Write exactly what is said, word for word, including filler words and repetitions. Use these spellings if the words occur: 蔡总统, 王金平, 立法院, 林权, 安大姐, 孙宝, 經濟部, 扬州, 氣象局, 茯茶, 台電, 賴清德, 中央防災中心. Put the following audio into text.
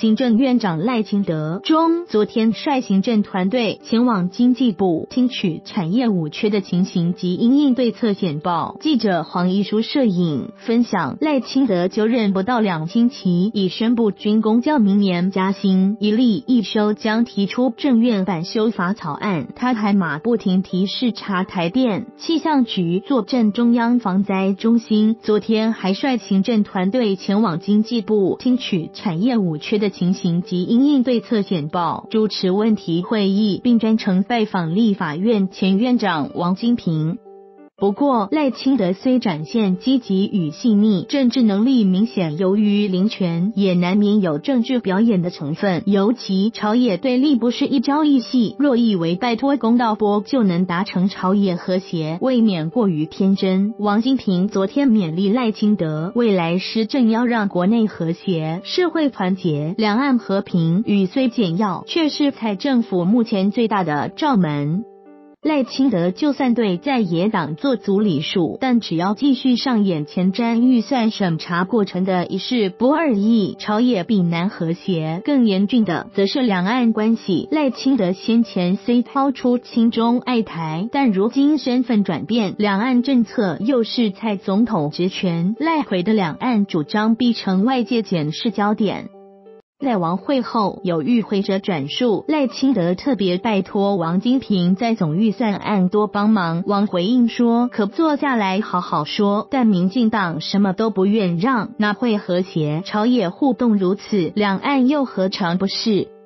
行政院长赖清德中昨天率行政团队前往经济部听取产业五缺的情形及因应对策简报。记者黄一书摄影分享，赖清德就任不到两星期，已宣布军公教明年加薪一例一休，将提出政院版修法草案。他还马不停蹄视察台电、气象局、坐镇中央防灾中心，昨天还率行政团队前往经济部听取产业五缺的情形及因应对策简报，主持问题会议，并专程拜访立法院前院长王金平。不过，赖清德虽展现积极与细腻，政治能力明显优于林权，也难免有政治表演的成分。尤其朝野对立不是一朝一夕，若以为拜托公道波就能达成朝野和谐，未免过于天真。王金平昨天勉励赖清德，未来施政要让国内和谐、社会团结、两岸和平。语虽简要，却是蔡政府目前最大的罩门。赖清德就算对在野党做足礼数，但只要继续上演前瞻预算审查过程的一事不二意，朝野必难和谐。更严峻的则是两岸关系。赖清德先前虽抛出亲中爱台，但如今身份转变，两岸政策又是蔡总统职权，赖回的两岸主张必成外界检视焦点。赖王会后，有与会者转述，赖清德特别拜托王金平在总预算案多帮忙。王回应说，可坐下来好好说，但民进党什么都不愿让，哪会和谐？朝野互动如此，两岸又何尝不是？